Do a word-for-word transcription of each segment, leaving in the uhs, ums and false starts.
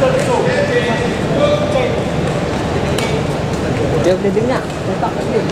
Dia boleh dengar, tetap tak boleh.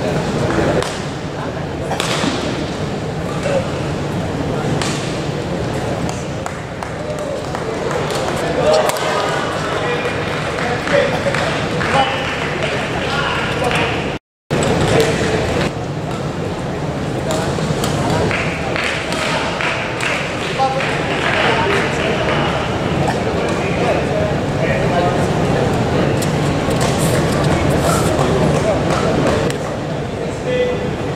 Thank you.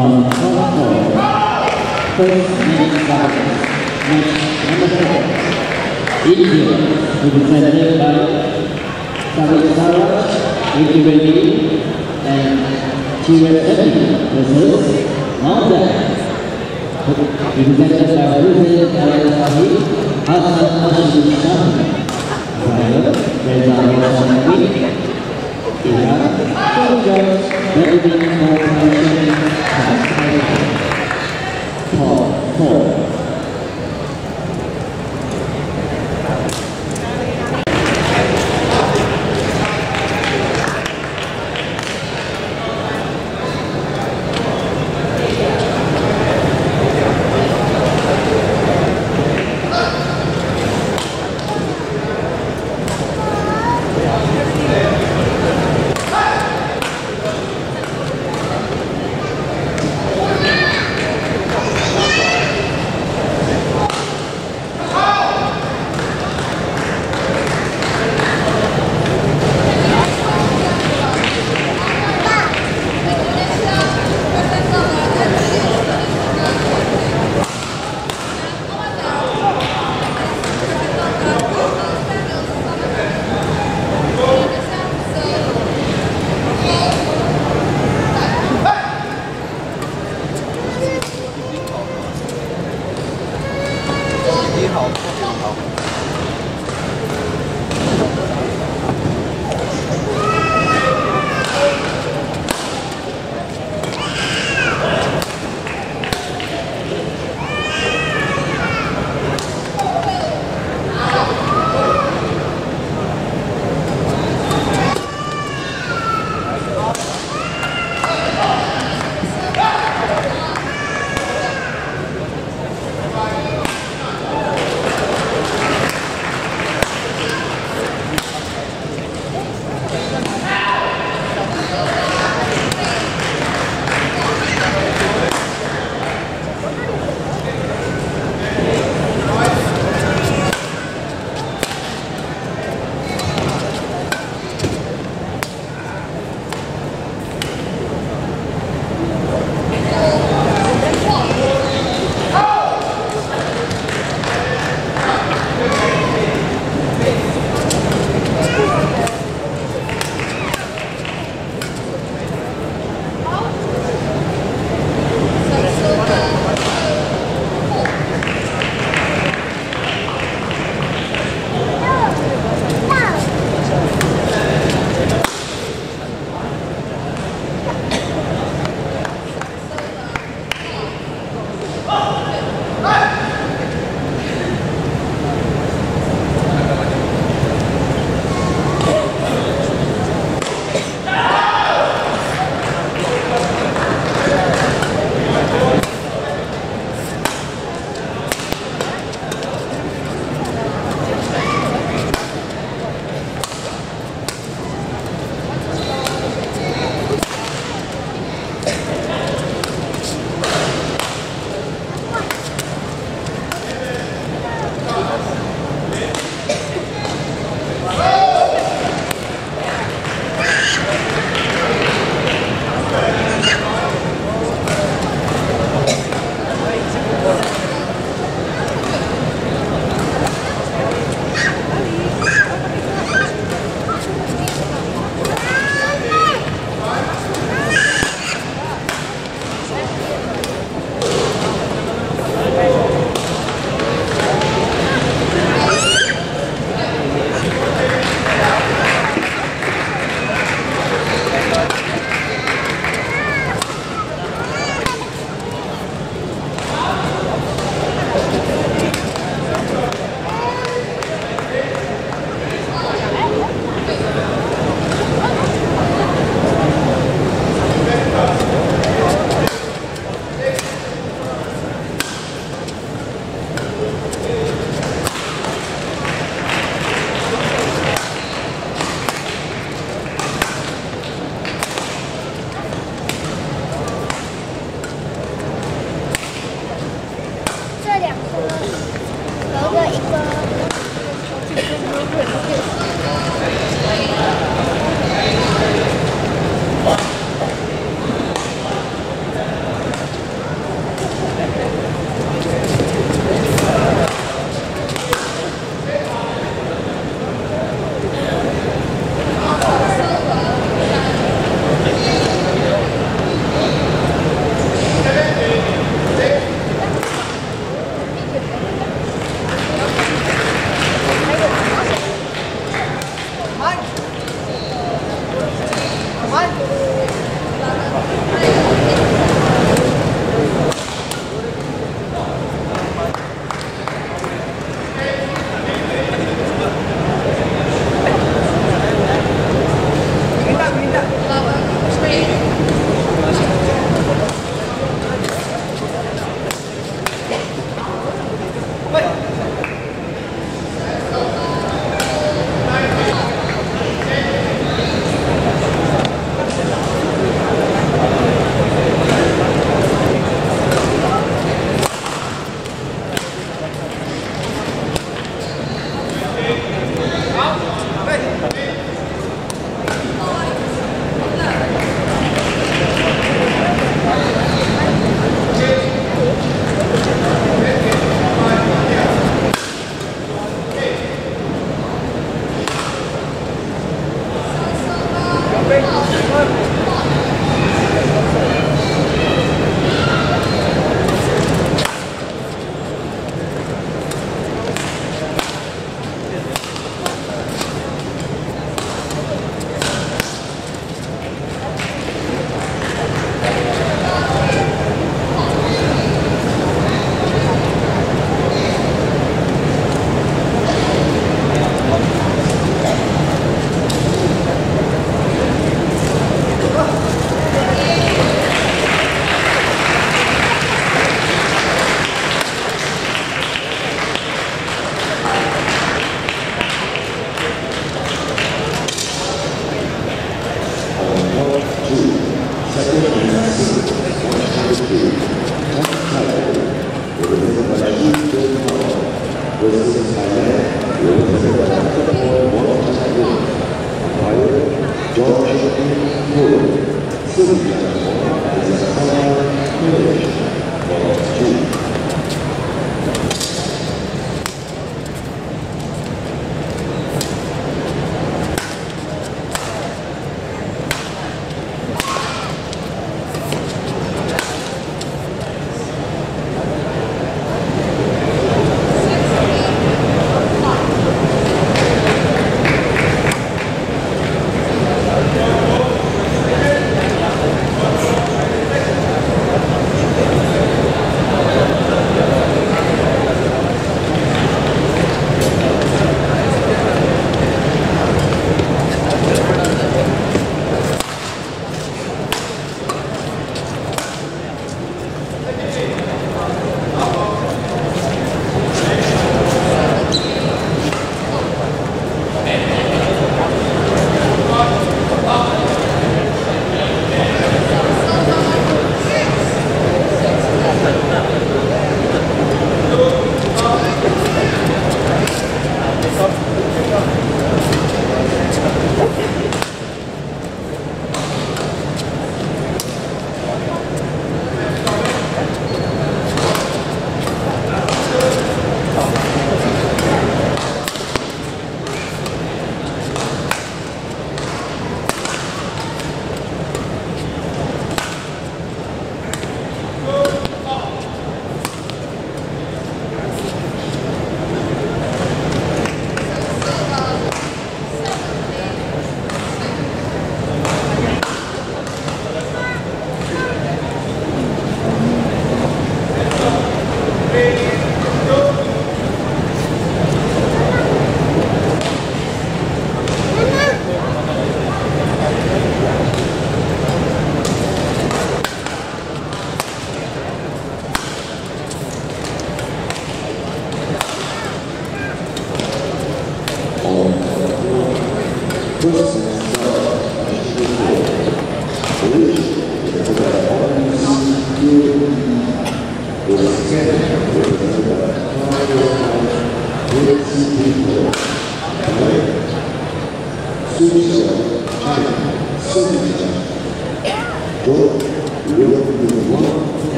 on the corner. First man starters, match number four. India represented by Sarasara, Ricky Reddy, and Chirag Shetty versus Maldives, represented by Ruben Al-Sahi, Hassan Al-Shahi, Zahir Reza Al-Shahi, Iran, Senegal, Belgium, Malaysia, Pakistan, Paul.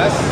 atrás. Good.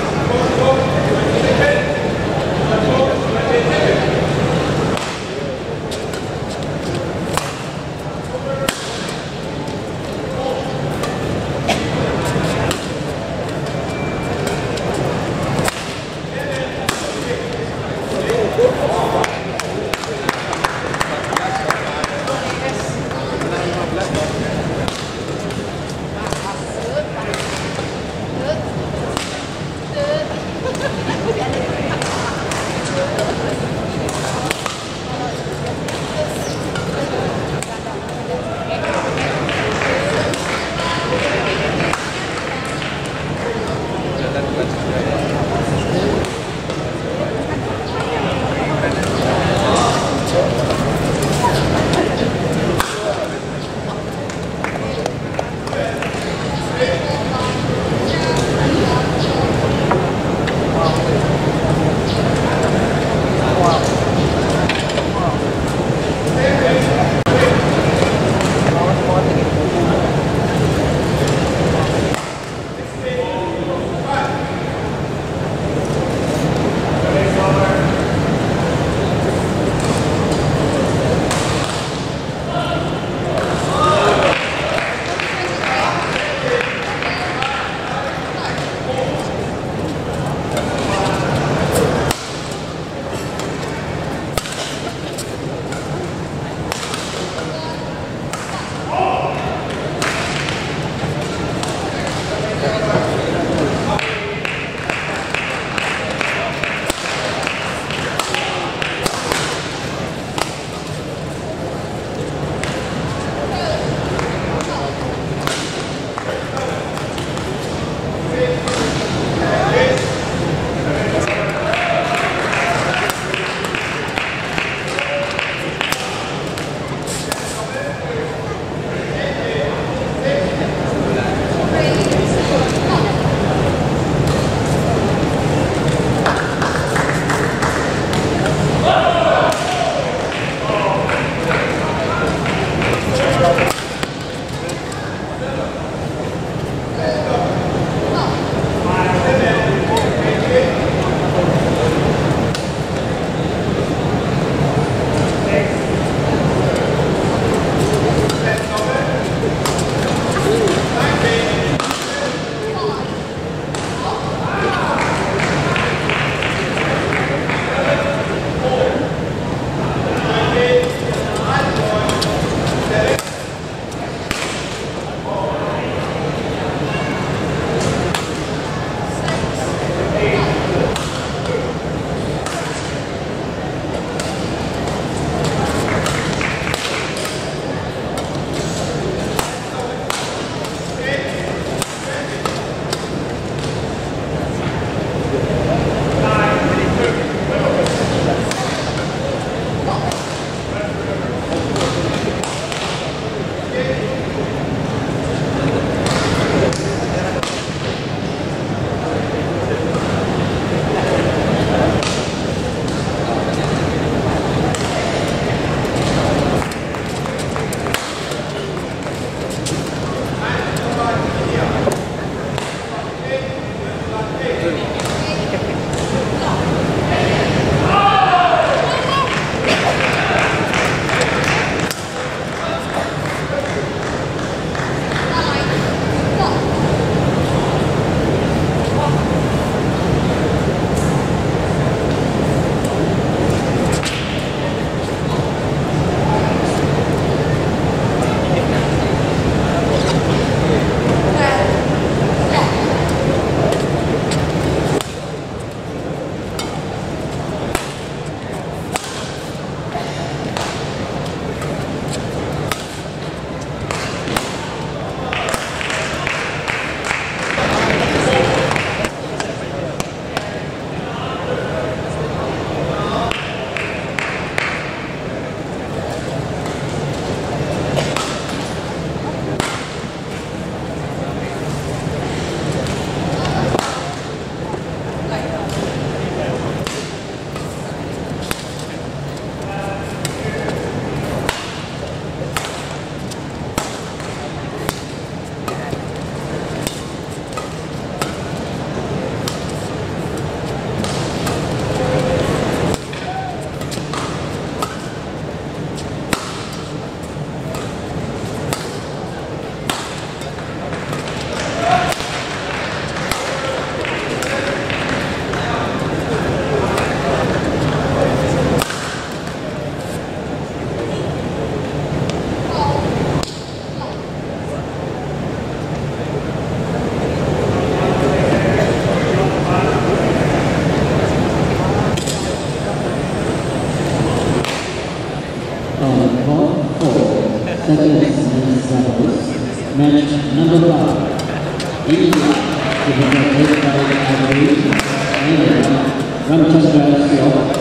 Muchas gracias.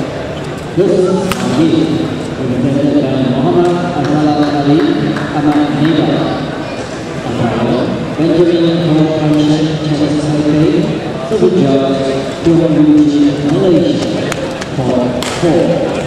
This is Ali, represented by Muhammad Ahmad Ali Ahmad Nida, Benjamin Hall Commission Chinese Society, Super Judge, Duty Malaysia, for four.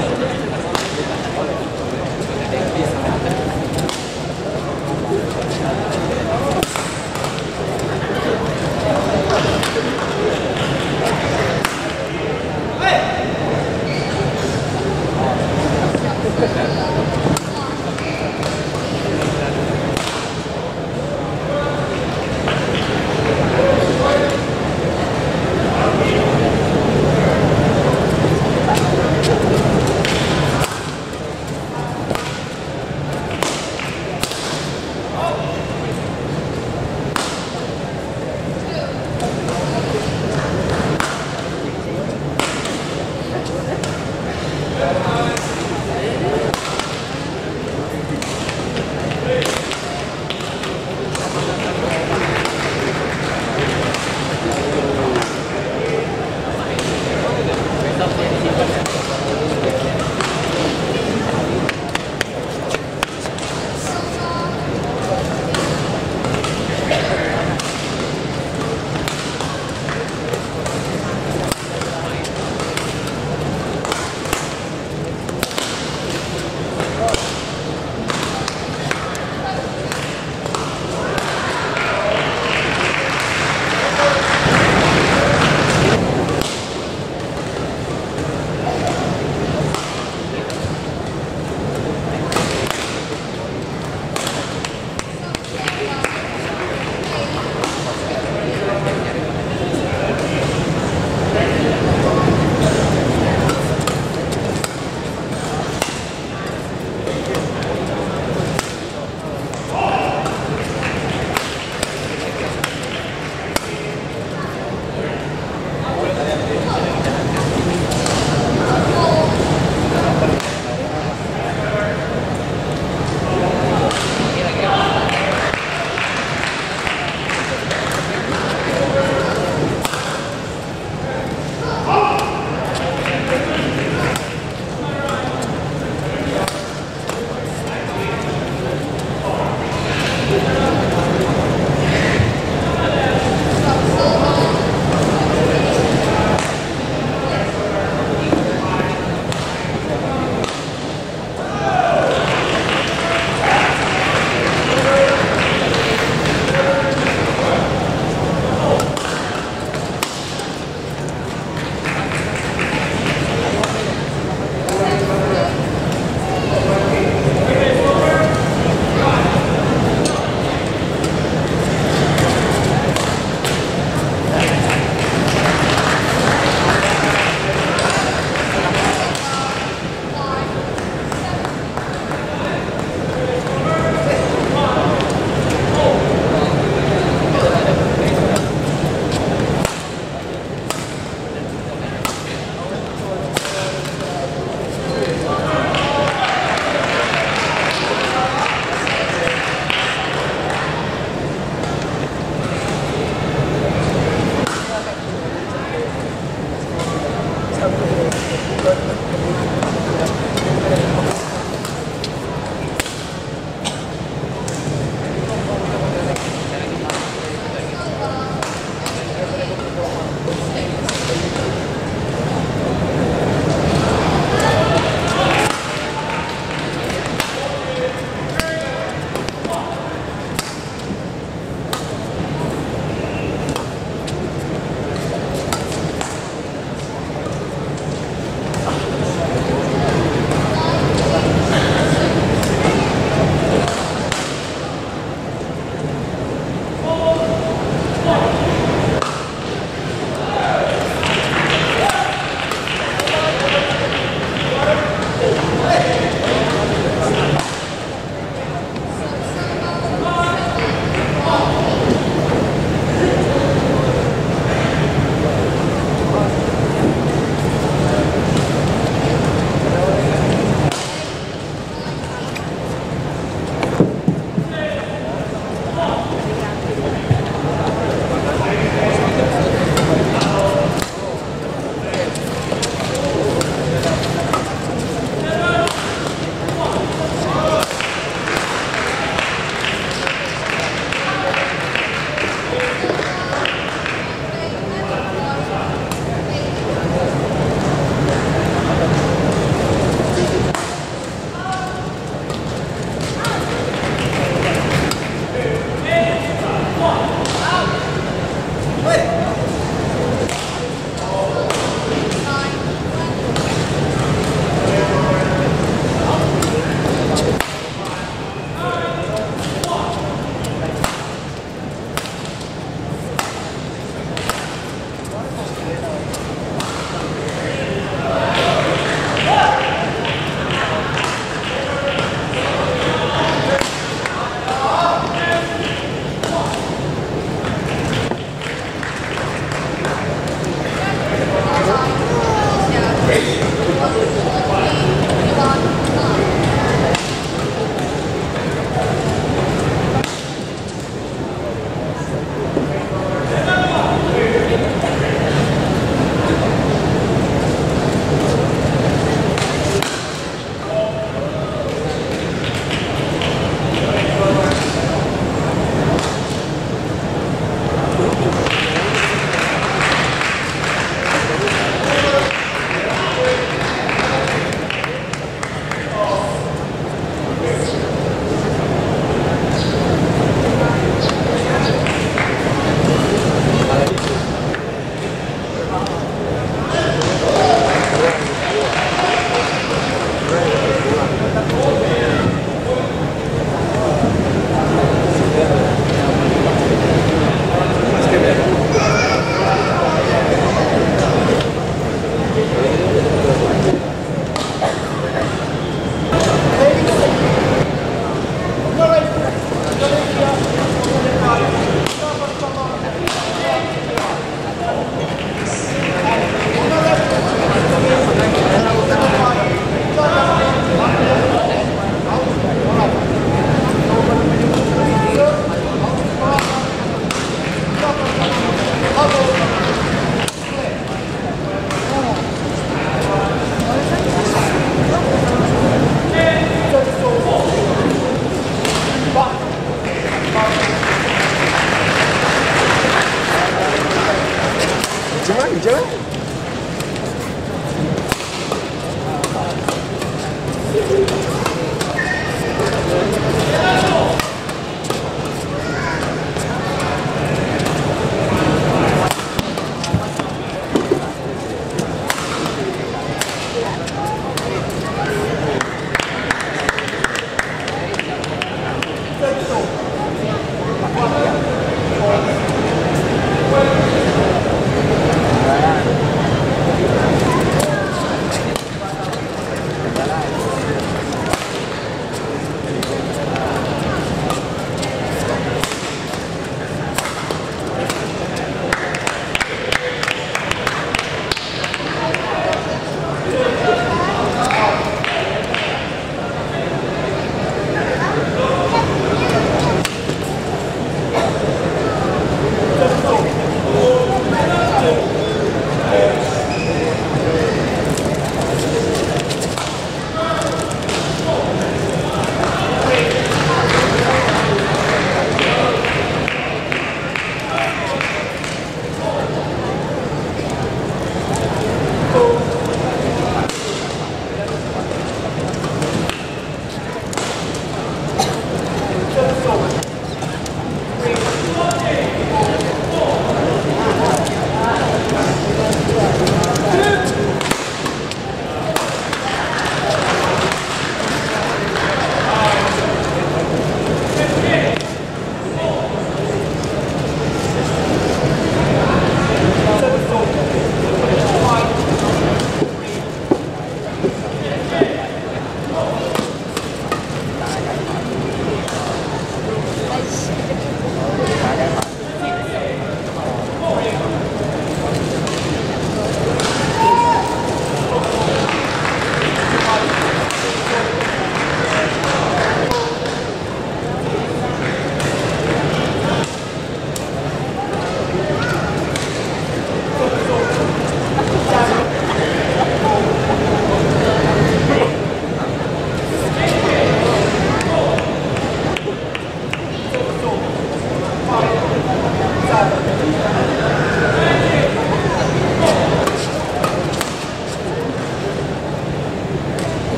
Działaj, działaj.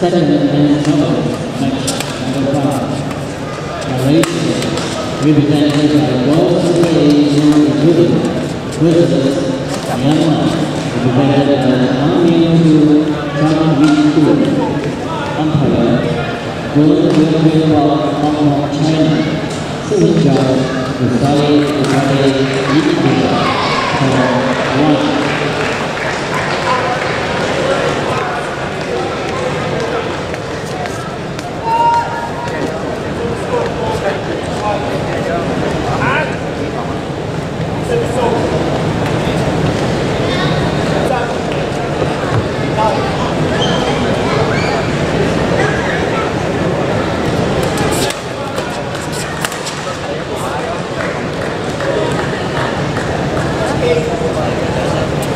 Second and another match number five. Malaysia represented by World Series Jubilee versus Myanmar represented by Amin Chan Wee Koo. Umpire Golden Retriever of Hong Kong, China. Signature Usai Usai Yikita. One. Thank you.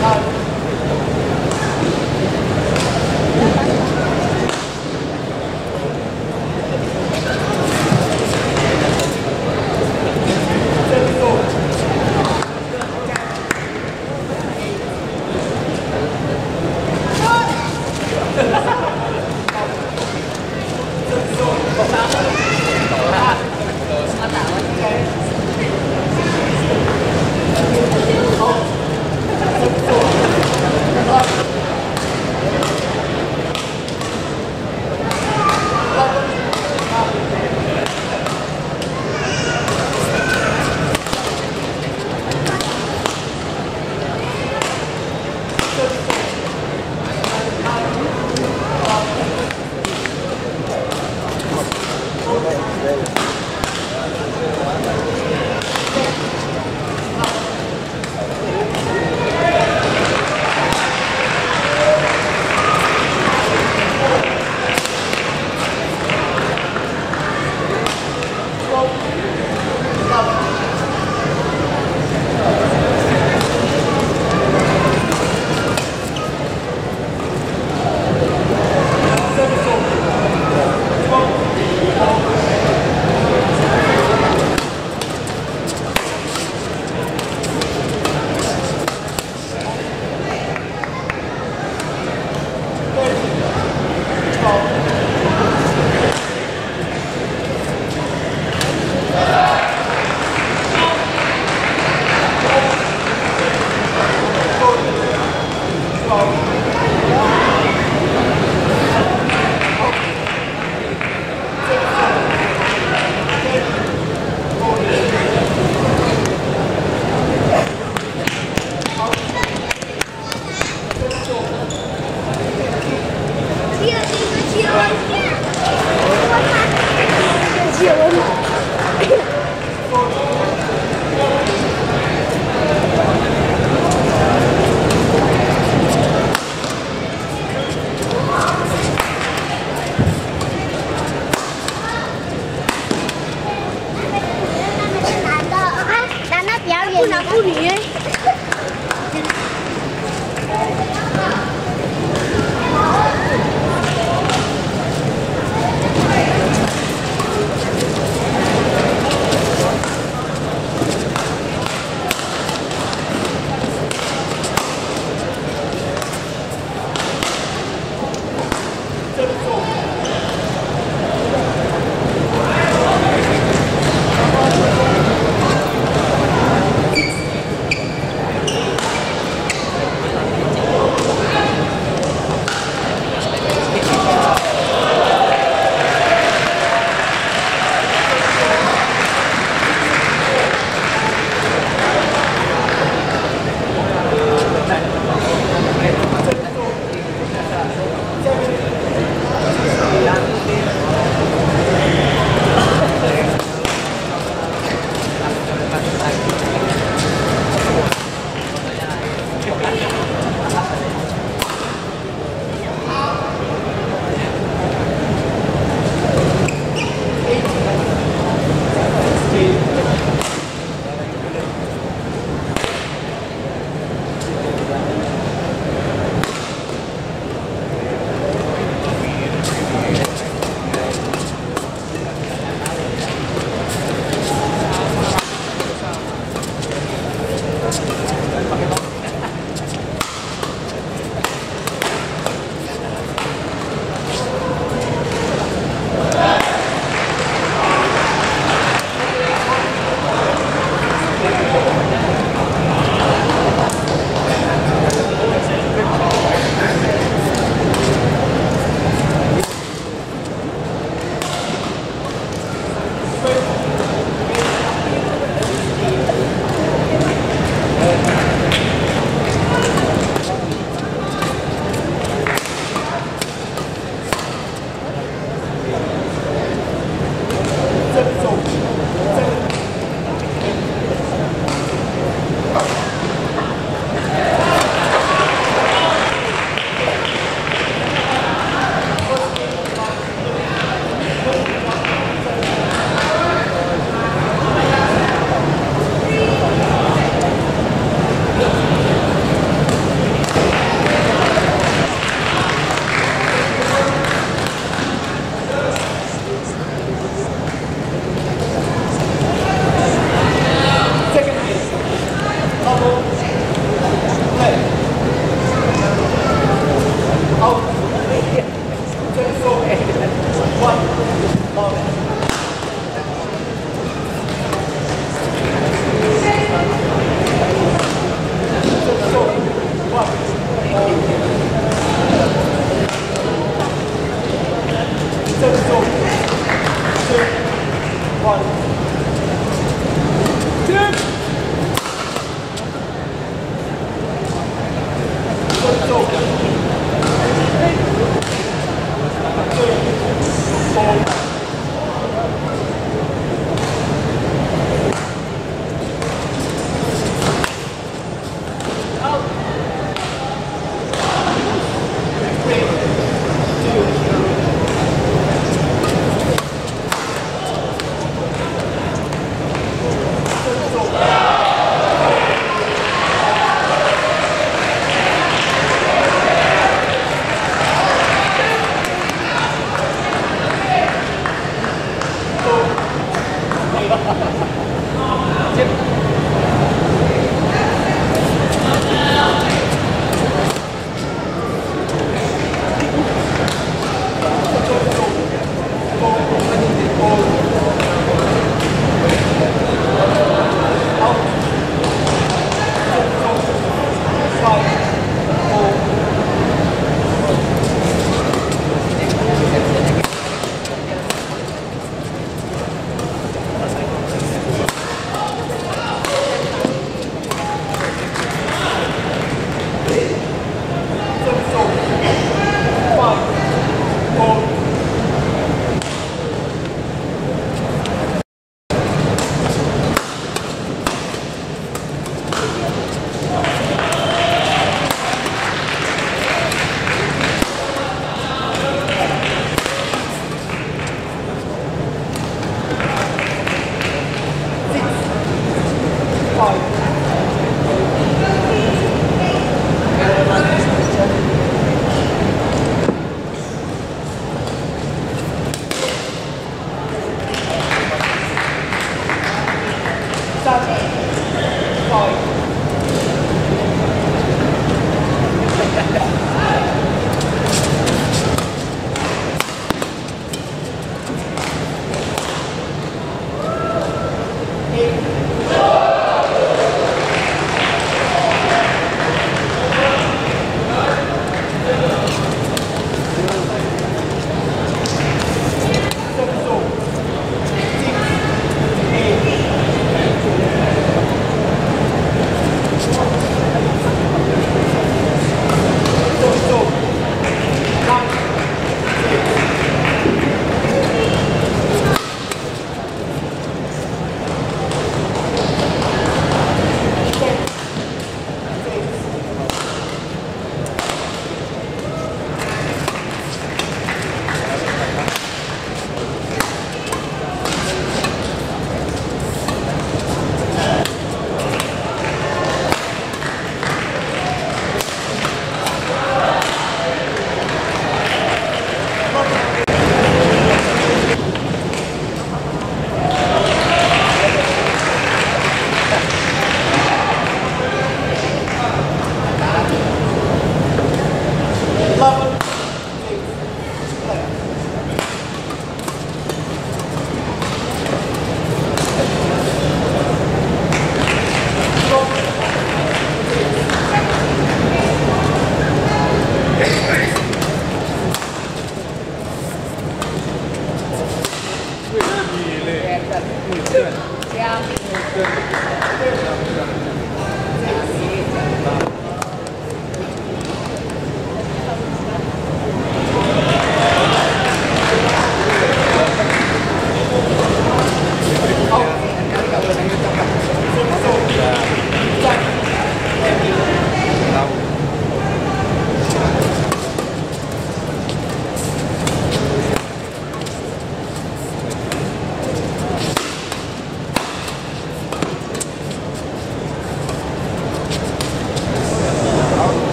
नहीं है।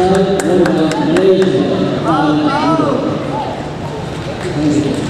Third winner, Malaysia, on judo. Thank you.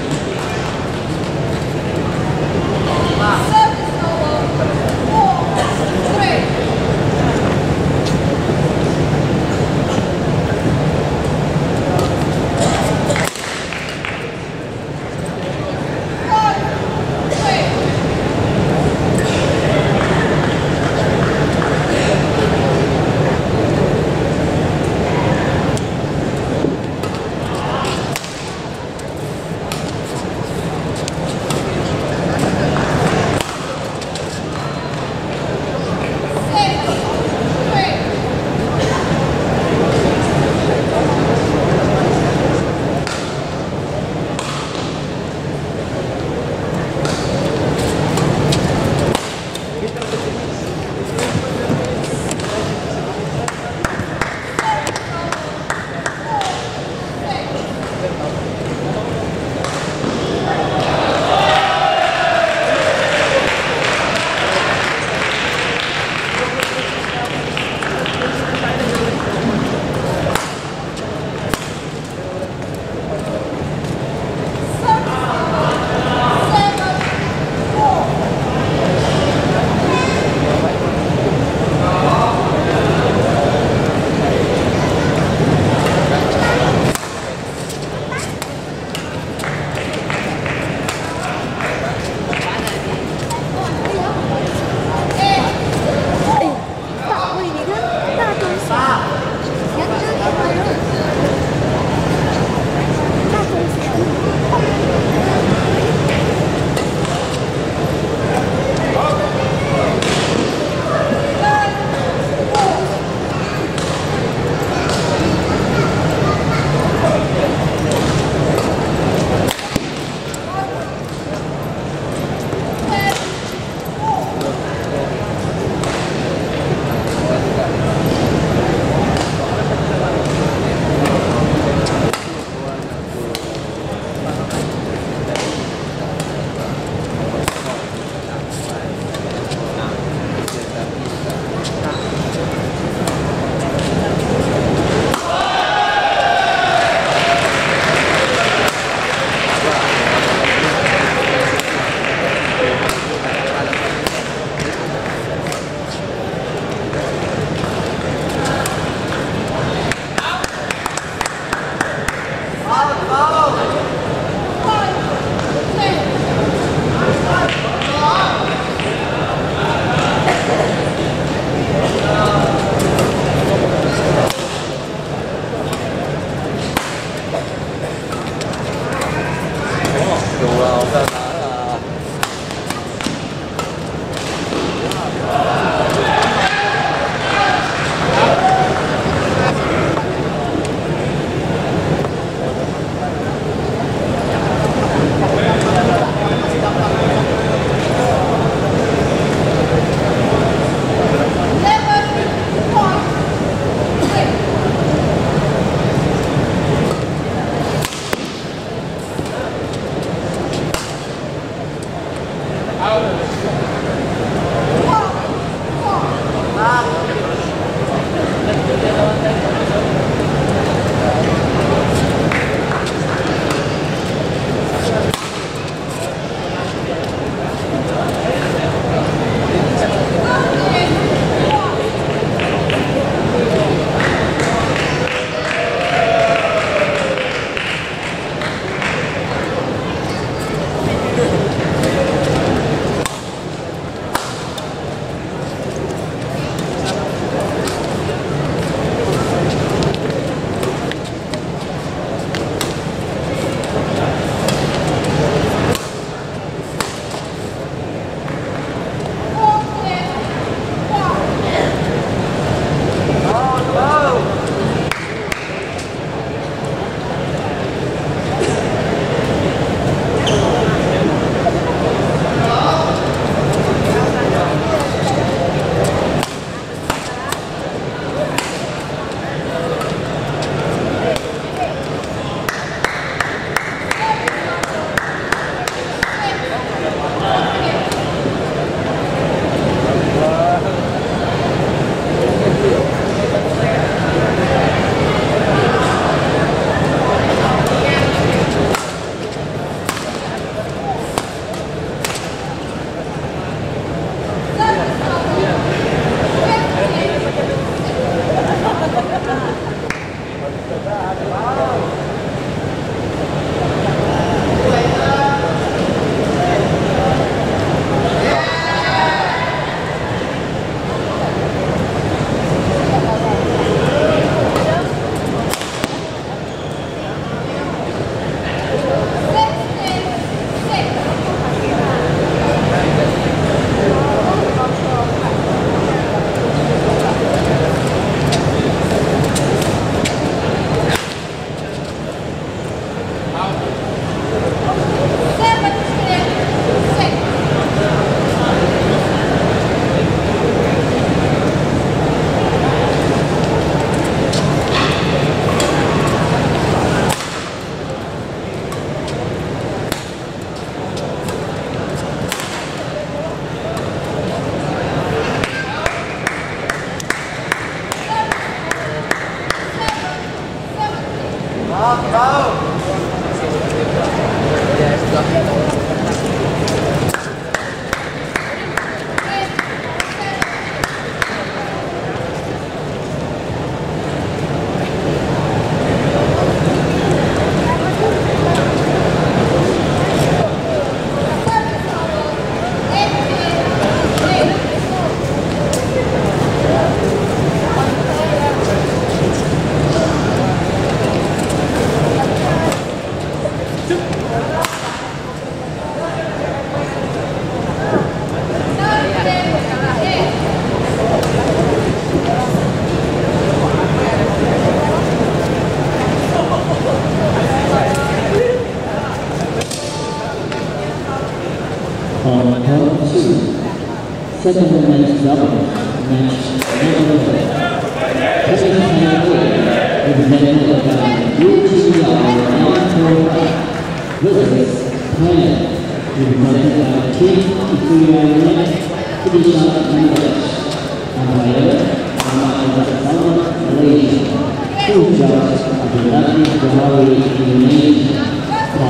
Second match double, match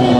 number